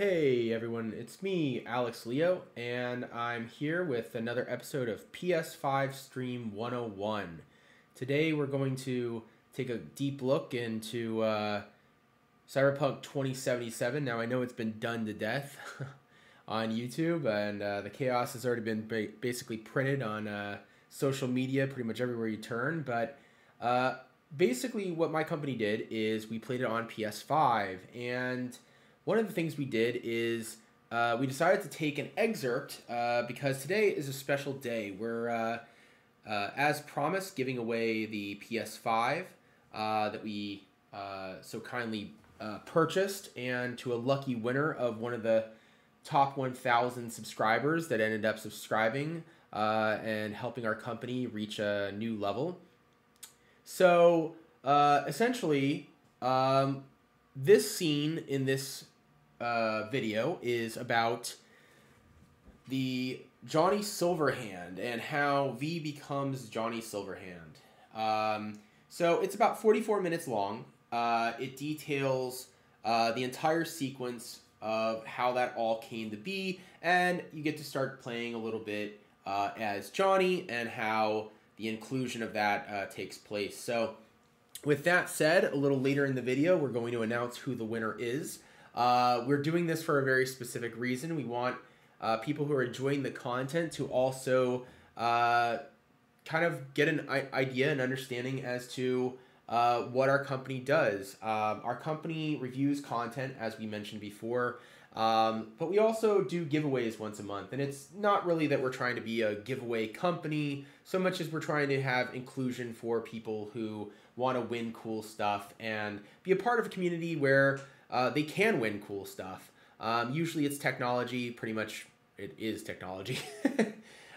Hey everyone, it's me, Alex Leo, and I'm here with another episode of PS5 Stream 101. Today we're going to take a deep look into Cyberpunk 2077. Now I know it's been done to death on YouTube, and the chaos has already been basically printed on social media pretty much everywhere you turn, but basically what my company did is we played it on PS5, and one of the things we did is we decided to take an excerpt because today is a special day. We're, as promised, giving away the PS5 that we so kindly purchased, and to a lucky winner of one of the top 1,000 subscribers that ended up subscribing and helping our company reach a new level. So essentially, this scene in this video is about the Johnny Silverhand and how V becomes Johnny Silverhand. So it's about 44 minutes long. It details the entire sequence of how that all came to be, and you get to start playing a little bit as Johnny and how the inclusion of that takes place. So with that said, a little later in the video, we're going to announce who the winner is. We're doing this for a very specific reason. We want people who are enjoying the content to also kind of get an idea and understanding as to what our company does. Our company reviews content, as we mentioned before, but we also do giveaways once a month. And it's not really that we're trying to be a giveaway company so much as we're trying to have inclusion for people who want to win cool stuff and be a part of a community where they can win cool stuff. Usually it's technology, pretty much it is technology.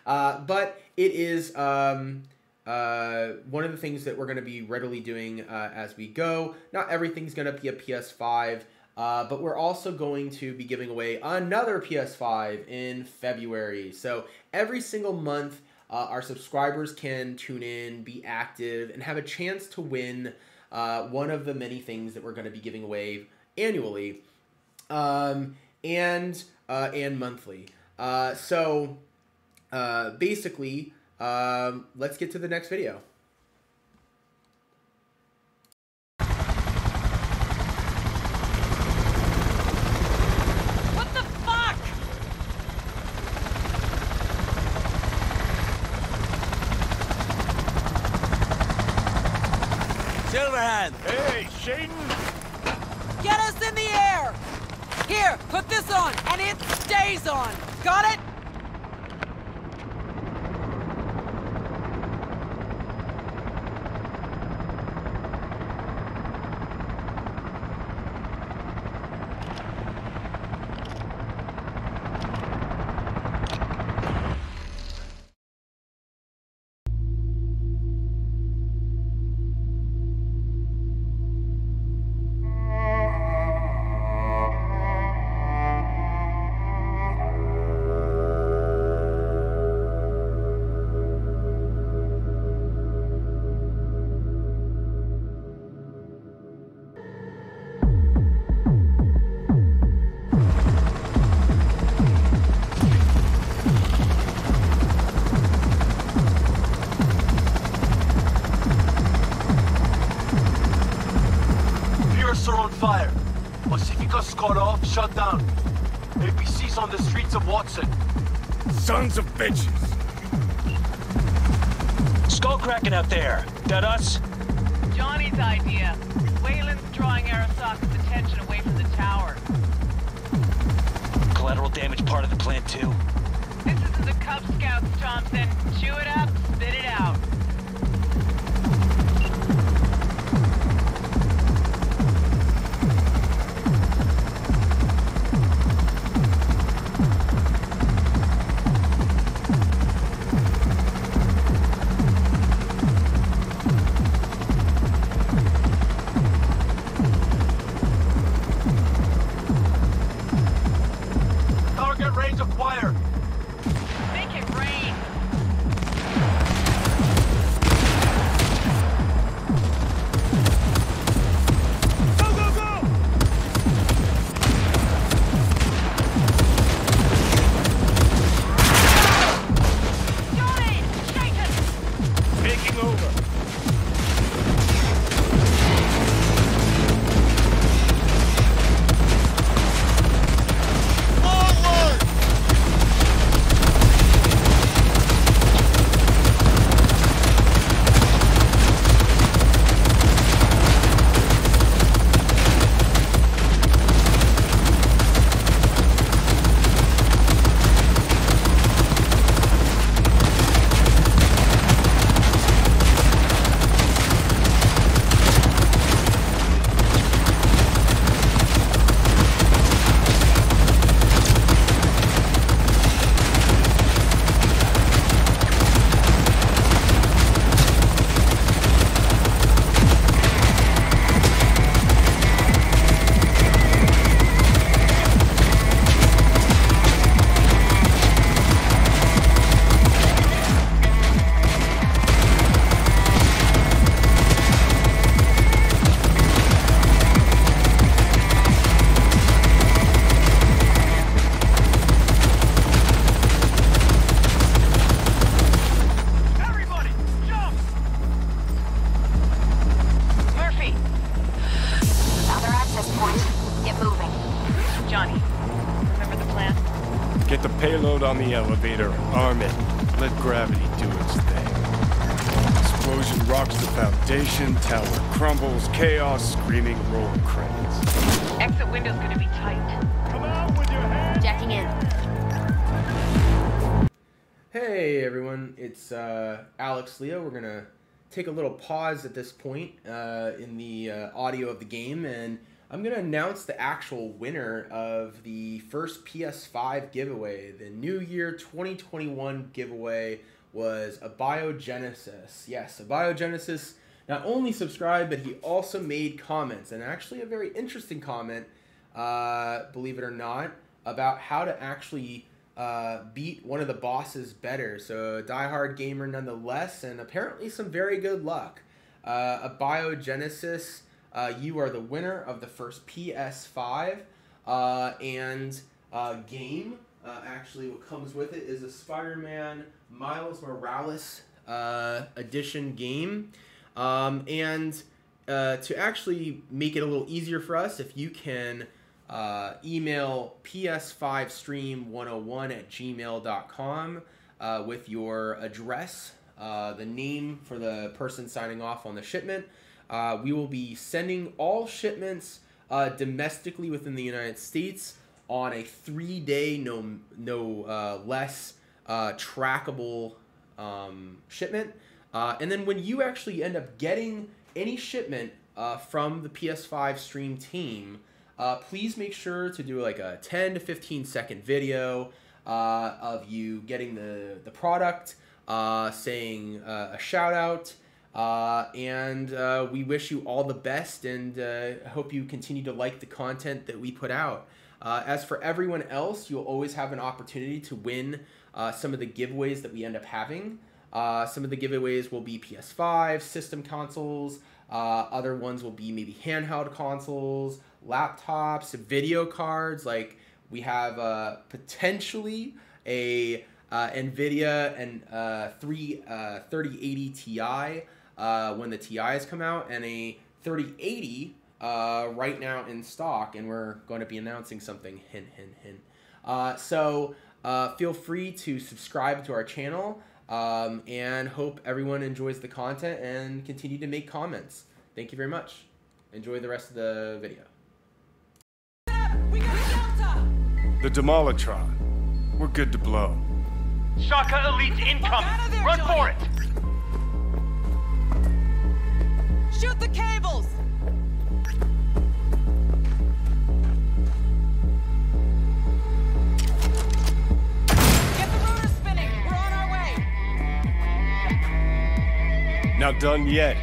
But it is one of the things that we're going to be readily doing as we go. Not everything's going to be a PS5, but we're also going to be giving away another PS5 in February. So every single month, our subscribers can tune in, be active, and have a chance to win one of the many things that we're going to be giving away annually and monthly. So basically, let's get to the next video. What the fuck? Silverhand! Hey, Shaden! Get us in the air! Here, put this on, and it stays on! Got it? Shut down. APC's on the streets of Watson. Sons of bitches! Skull cracking out there. That us? Johnny's idea. Wayland's drawing Arasaka's attention away from the tower. Collateral damage part of the plan, too. This isn't the Cub Scouts, Thompson. Chew it up, spit it out. Target range acquired. Make it rain. taking over. On the elevator, arm it, let gravity do its thing. Explosion rocks the foundation, tower crumbles, chaos, screaming roll cranes. Exit window's gonna be tight. Come out with your hands! Jacking in. Hey everyone, it's Alex Leo. We're gonna take a little pause at this point in the audio of the game, and I'm going to announce the actual winner of the first PS5 giveaway. The New Year 2021 giveaway was Abiogenesis. Yes, Abiogenesis not only subscribed, but he also made comments, and actually a very interesting comment, believe it or not, about how to actually beat one of the bosses better. So a diehard gamer nonetheless, and apparently some very good luck. Abiogenesis, you are the winner of the first PS5, and game. Actually, what comes with it is a Spider-Man Miles Morales edition game. And to actually make it a little easier for us, if you can email ps5stream101@gmail.com with your address, the name for the person signing off on the shipment. We will be sending all shipments domestically within the United States on a 3-day, no less trackable shipment. And then when you actually end up getting any shipment from the PS5 stream team, please make sure to do like a 10 to 15 second video of you getting the product, saying a shout out. And we wish you all the best, and hope you continue to like the content that we put out. As for everyone else, you'll always have an opportunity to win some of the giveaways that we end up having. Some of the giveaways will be PS5, system consoles, other ones will be maybe handheld consoles, laptops, video cards. Like we have potentially a NVIDIA and 3080 Ti. When the TIs come out, and a 3080 right now in stock, and we're going to be announcing something, hint, hint, hint. So feel free to subscribe to our channel, and hope everyone enjoys the content and continue to make comments. Thank you very much. Enjoy the rest of the video. We got Delta. The Demolitron. We're good to blow. Shaka Elite's incoming. There, run Johnny. For it. Shoot the cables! Get the rotor spinning! We're on our way! Not done yet.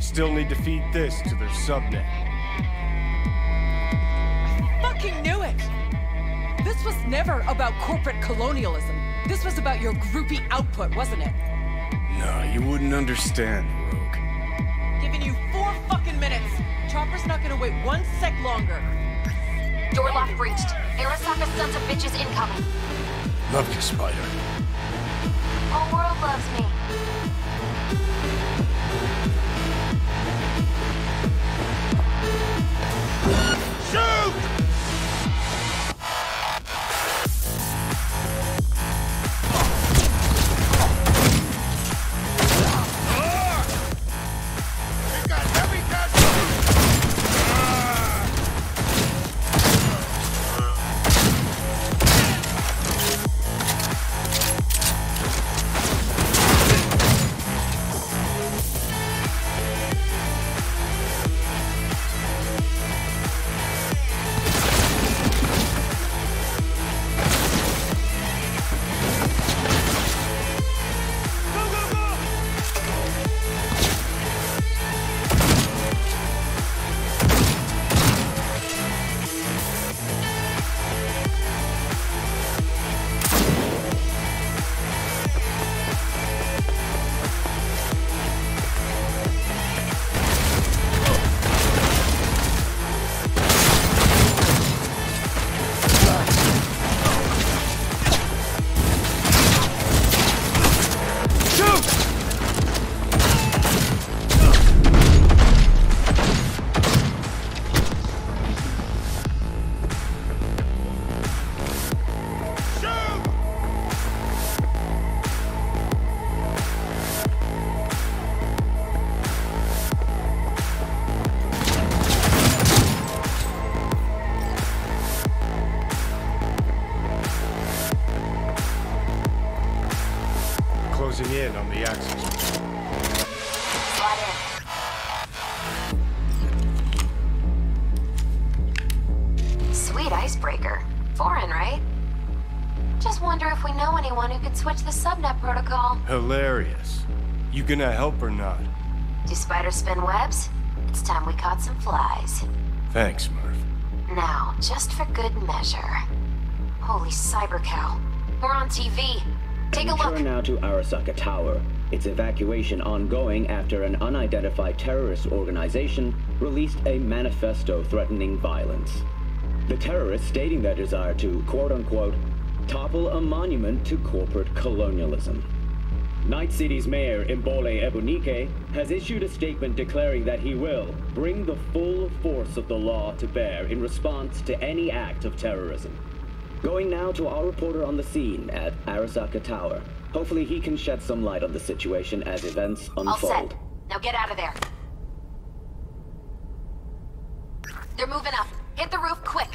Still need to feed this to their subnet. I fucking knew it! This was never about corporate colonialism. This was about your groupie output, wasn't it? No, you wouldn't understand. You 4 fucking minutes. Chopper's not gonna wait 1 sec longer. Door lock breached. Arasaka sons of bitches incoming. Love you, Spider. Whole world loves me. protocol? Hilarious. You gonna help or not? Do spiders spin webs? It's time we caught some flies. Thanks, Murph. Now, just for good measure. Holy cyber cow. We're on TV. Take a look. Turn now to Arasaka Tower. Its evacuation ongoing after an unidentified terrorist organization released a manifesto threatening violence. The terrorists stating their desire to, quote-unquote, topple a monument to corporate colonialism. Night City's mayor, Imbole Ebunike, has issued a statement declaring that he will bring the full force of the law to bear in response to any act of terrorism. Going now to our reporter on the scene at Arasaka Tower. Hopefully he can shed some light on the situation as events unfold. All set. Now get out of there. They're moving up. Hit the roof quick.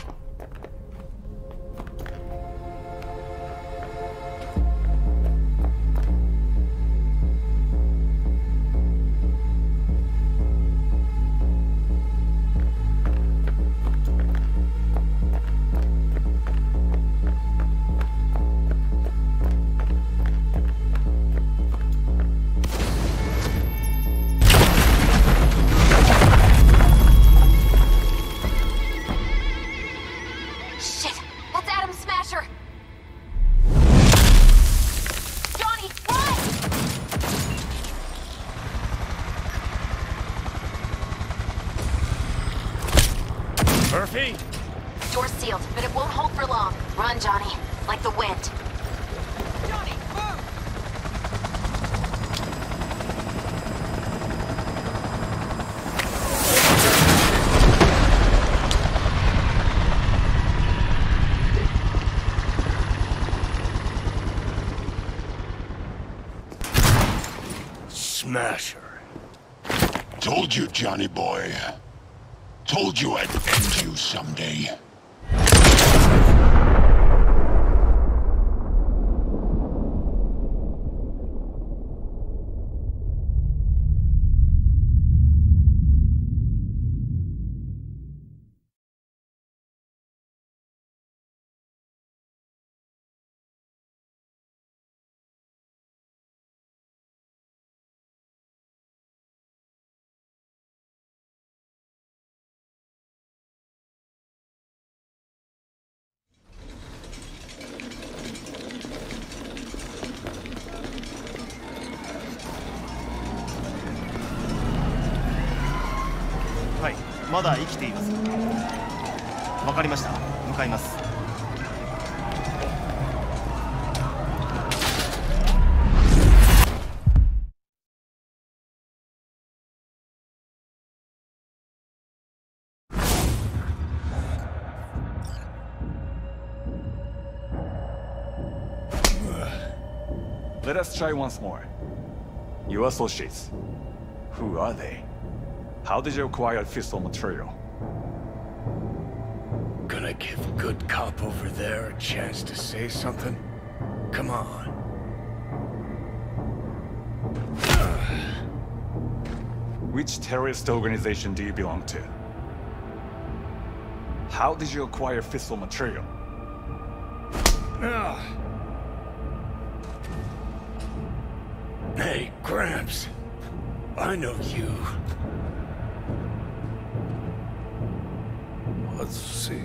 Smasher. Told you, Johnny boy. Told you I'd end you someday. Let us try once more. Your associates. Who are they? How did you acquire fissile material? Gonna give good cop over there a chance to say something? Come on. Which terrorist organization do you belong to? How did you acquire fissile material? Hey, Gramps. I know you. Let's see.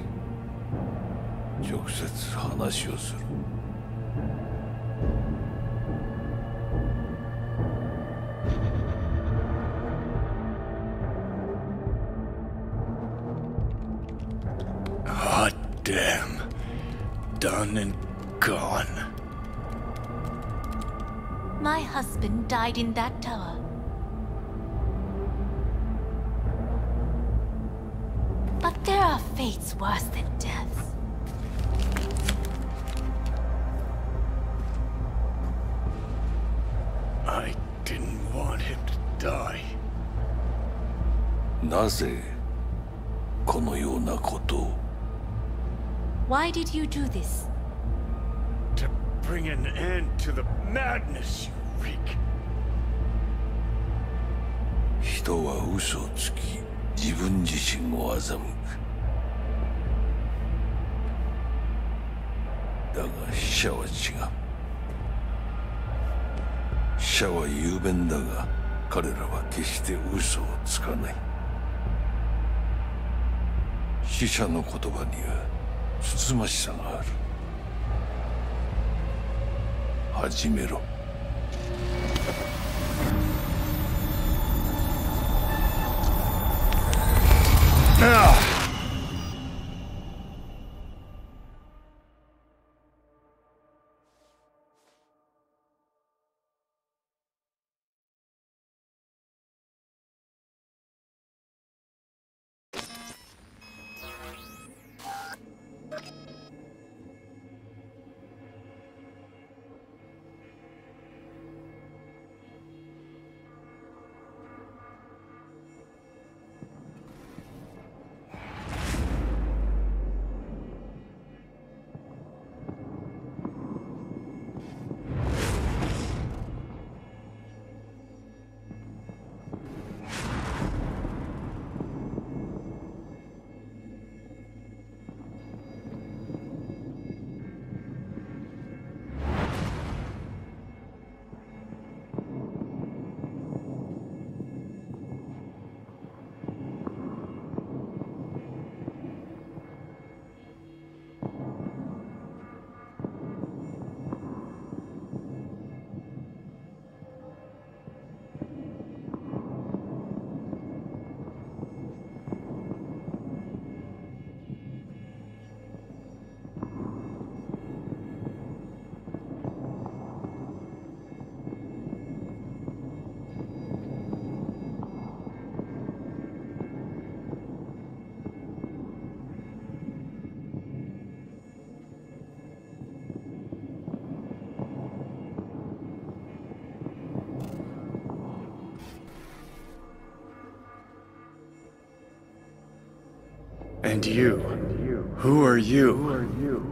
直接話をする。God damn. Done and gone. My husband died in that tower. But there are fates worse than deaths. I didn't want him to die. なぜこのようなことを? Why did you do this? To bring an end to the madness, you reek. 人は嘘をつき、自分自身を欺く。 だが死者は違う。者は雄弁だが、彼らは決して嘘をつかない。死者の言葉にはつつましさがある。始めろ。 And you, who are you? Who are you?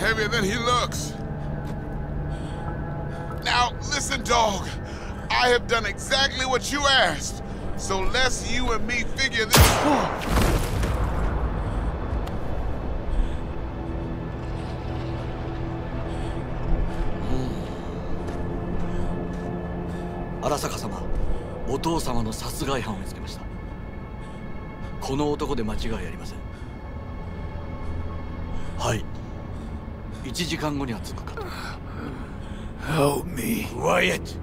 Heavier than he looks. Now, listen, dog. I have done exactly what you asked. So let's you and me figure this out. Arasaka-sama, お父様の殺害犯を見つけました。この男で間違いありません。はい。1時間後には着くかと。Help me. Quiet.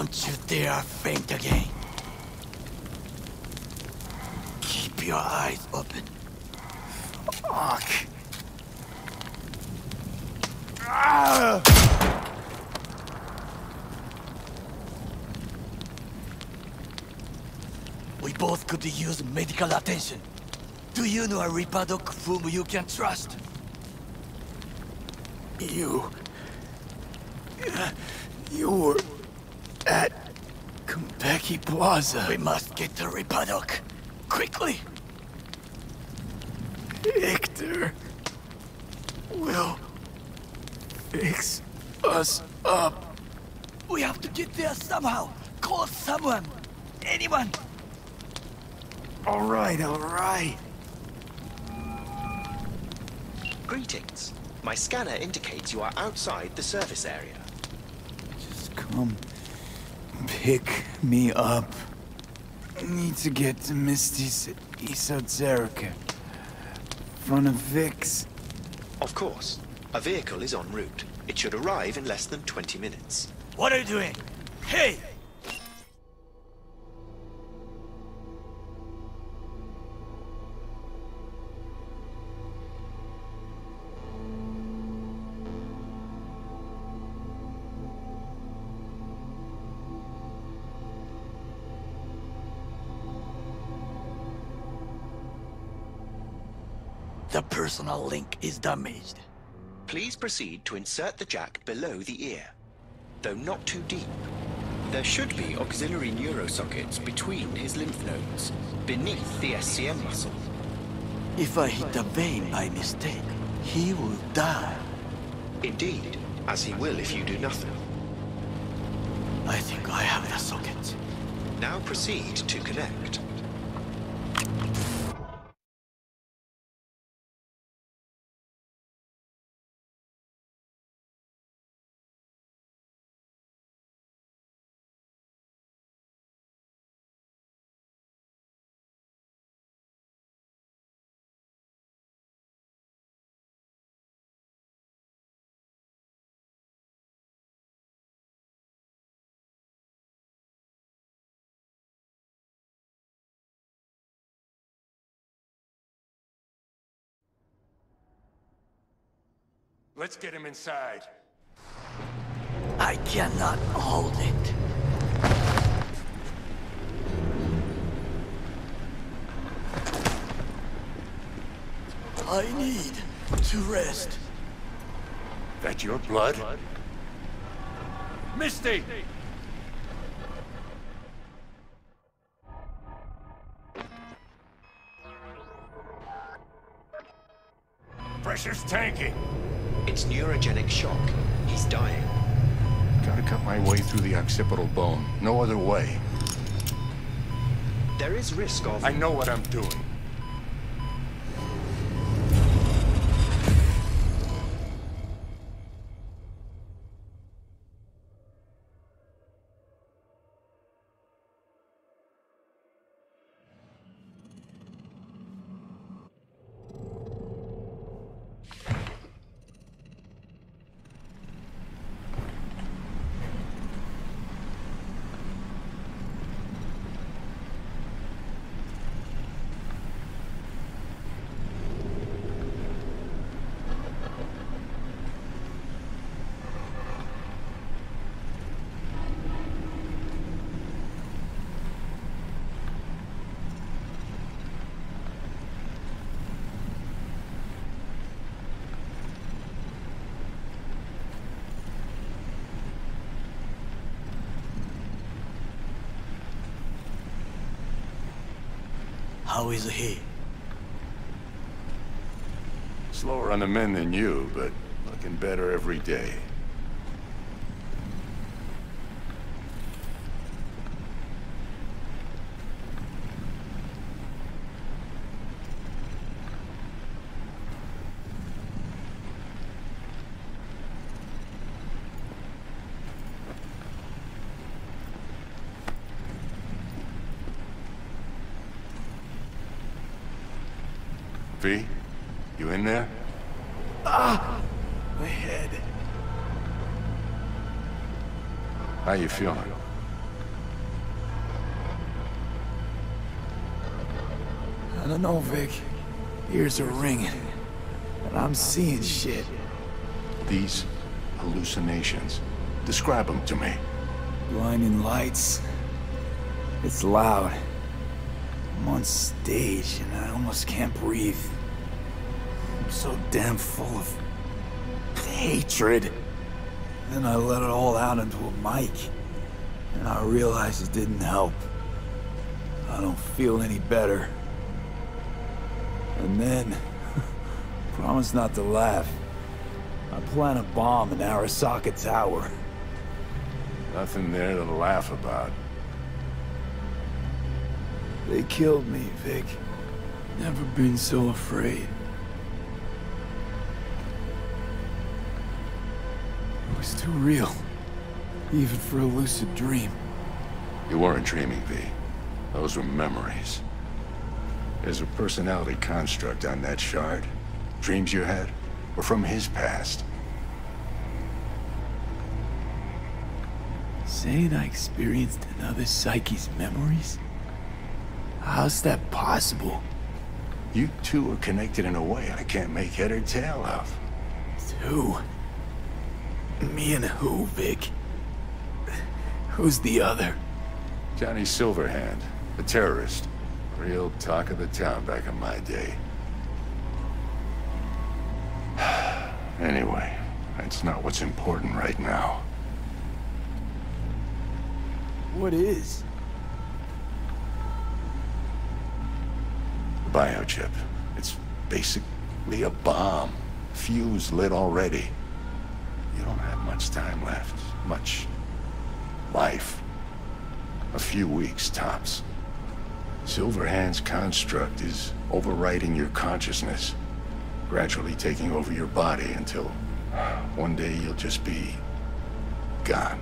Don't you dare faint again. Keep your eyes open. Fuck. We both could use medical attention. Do you know a Ripperdoc whom you can trust? You were... at Kumpeki Plaza. We must get to Ripperdoc. Quickly! Victor... will... fix... us up. We have to get there somehow. Call someone. Anyone. Alright, alright. Greetings. My scanner indicates you are outside the service area. Just come. Pick me up. Need to get to Misty's Esoterica. Front of Vix. Of course. A vehicle is en route. It should arrive in less than 20 minutes. What are you doing? Hey! The personal link is damaged. Please proceed to insert the jack below the ear, though not too deep. There should be auxiliary neurosockets between his lymph nodes, beneath the SCM muscle. If I hit a vein by mistake, he will die. Indeed, as he will if you do nothing. I think I have the socket. Now proceed to connect. Let's get him inside. I cannot hold it. I need to rest. That your blood? Misty! Pressure's tanking. It's neurogenic shock. He's dying. Gotta cut my way through the occipital bone. No other way. There is risk of... I know what I'm doing. How is he? Slower on the men than you, but looking better every day. V, you in there? Ah! My head. How you feeling? I don't know, Vic. Ears are ringing, and I'm seeing shit. These hallucinations. Describe them to me. Blinding lights. It's loud. I'm on stage and I almost can't breathe. I'm so damn full of hatred. Then I let it all out into a mic, and I realized it didn't help. I don't feel any better. And then, promise not to laugh, I plant a bomb in Arasaka Tower. Nothing there to laugh about. They killed me, Vic. Never been so afraid. It was too real, even for a lucid dream. You weren't dreaming, V. Those were memories. There's a personality construct on that shard. Dreams you had were from his past. saying I experienced another psyche's memories? How's that possible? You two are connected in a way I can't make head or tail of. Two? Me and who, Vic? Who's the other? Johnny Silverhand, a terrorist. Real talk of the town back in my day. Anyway, that's not what's important right now. What is? The biochip. It's basically a bomb. Fuse lit already. You don't have much time left. Much life. A few weeks tops. Silverhand's construct is overriding your consciousness, gradually taking over your body until one day you'll just be gone.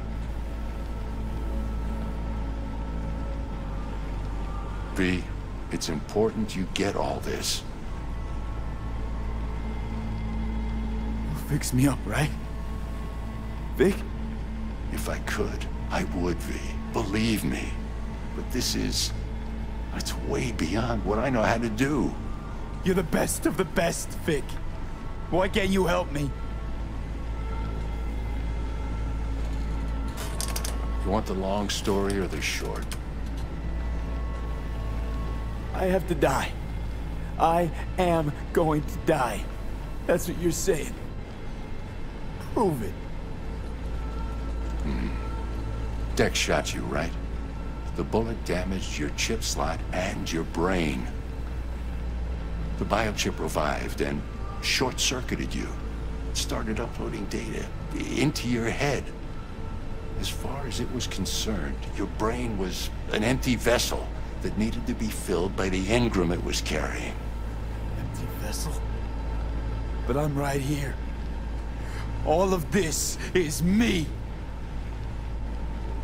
V, it's important you get all this. You'll fix me up, right? Vic? If I could, I would, V. Believe me. But this is... it's way beyond what I know how to do. You're the best of the best, Vic. Why can't you help me? You want the long story or the short? I have to die. I am going to die. That's what you're saying. Prove it. Dex shot you, right? The bullet damaged your chip slot and your brain. The biochip revived and short-circuited you. It started uploading data into your head. As far as it was concerned, your brain was an empty vessel that needed to be filled by the engram it was carrying. Empty vessel? But I'm right here. All of this is me.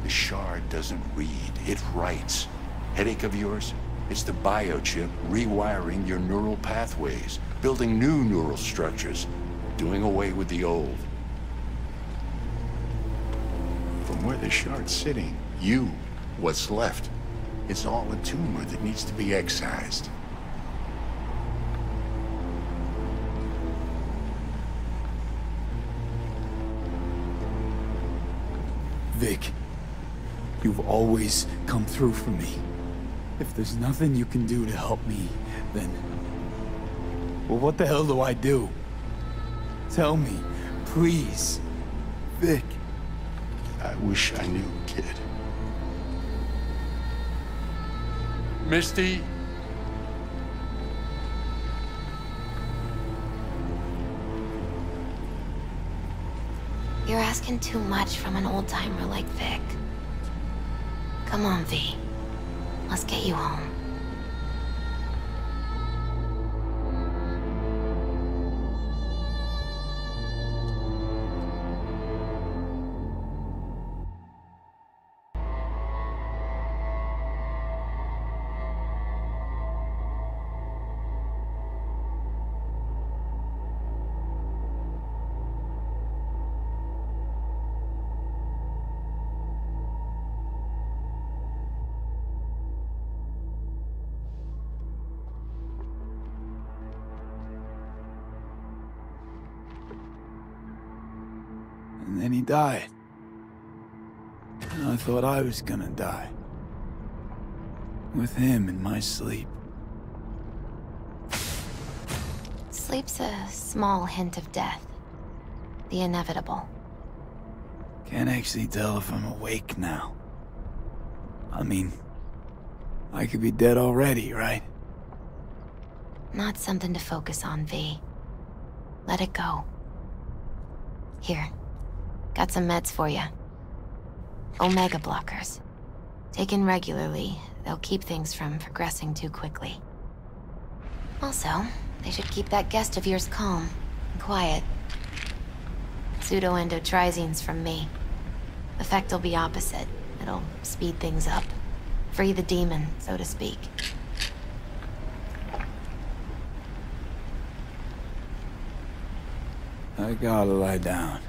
The shard doesn't read, it writes. Headache of yours? It's the biochip rewiring your neural pathways, building new neural structures, doing away with the old. From where the shard's sitting, you, what's left, it's all a tumor that needs to be excised. Vic. You've always come through for me. If there's nothing you can do to help me, then... well, what the hell do I do? Tell me, please. Vic. I wish I knew, kid. Misty? You're asking too much from an old-timer like Vic. Come on, V. Let's get you home. Died. And I thought I was gonna die. With him in my sleep. Sleep's a small hint of death. The inevitable. Can't actually tell if I'm awake now. I mean, I could be dead already, right? Not something to focus on, V. Let it go. Here. Got some meds for you. Omega blockers. Taken regularly, they'll keep things from progressing too quickly. Also, they should keep that guest of yours calm and quiet. Pseudoendotrizines from me. Effect will be opposite. It'll speed things up. Free the demon, so to speak. I gotta lie down.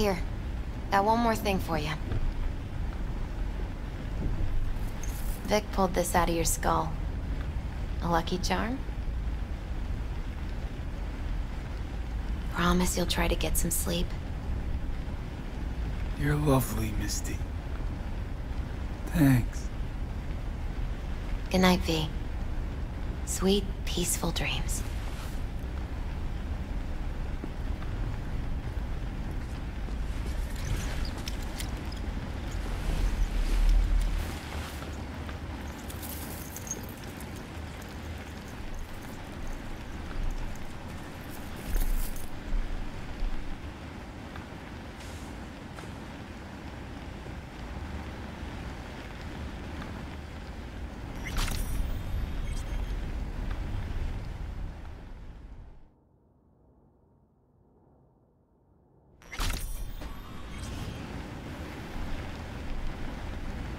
Here, got one more thing for you. Vic pulled this out of your skull. A lucky charm? Promise you'll try to get some sleep. You're lovely, Misty. Thanks. Good night, V. Sweet, peaceful dreams.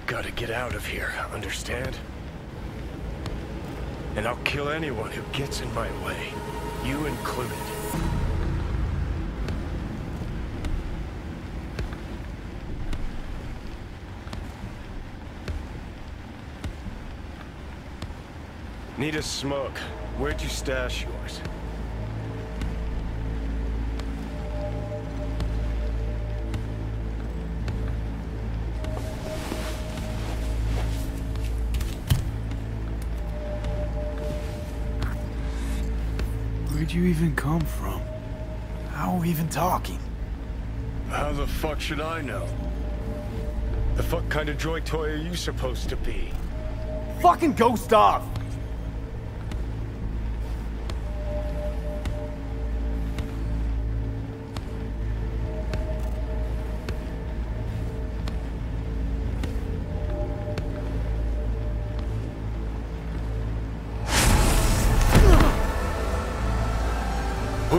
Gotta get out of here, understand? And I'll kill anyone who gets in my way, you included. Need a smoke. Where'd you stash yours? Where'd you even come from? How are we even talking? How the fuck should I know? The fuck kind of droid toy are you supposed to be? Fucking ghost off!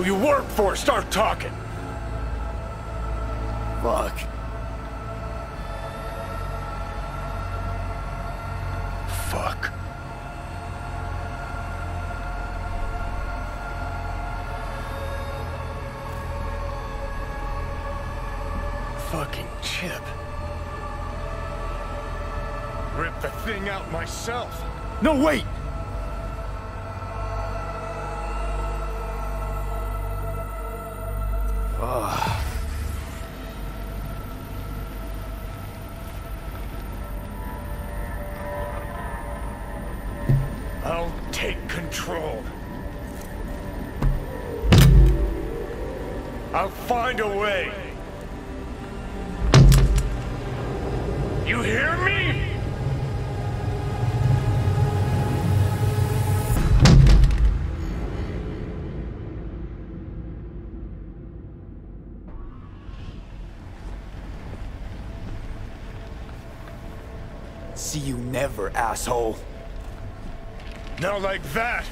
You work for, start talking. Fuck. Fuck. Fucking chip. Rip the thing out myself. No, wait. I'll take control. I'll find a way. You hear me? See you never, asshole. Now like that,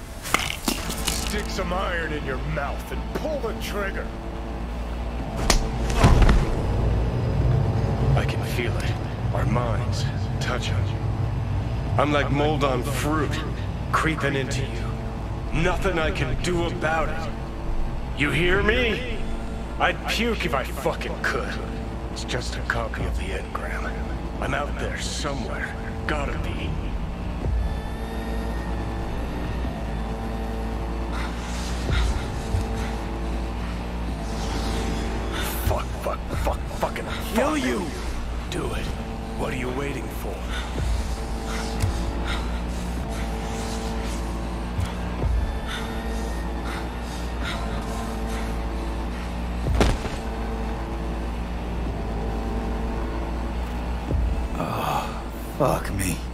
stick some iron in your mouth and pull the trigger. I can feel it. Our minds touch on you. I'm like mold on fruit, creeping into you. Nothing I can do about it. You hear me? I'd puke if I fucking could. It's just a copy of the engram. I'm out there somewhere. Gotta be. Kill you! Do it. What are you waiting for? Oh, fuck me.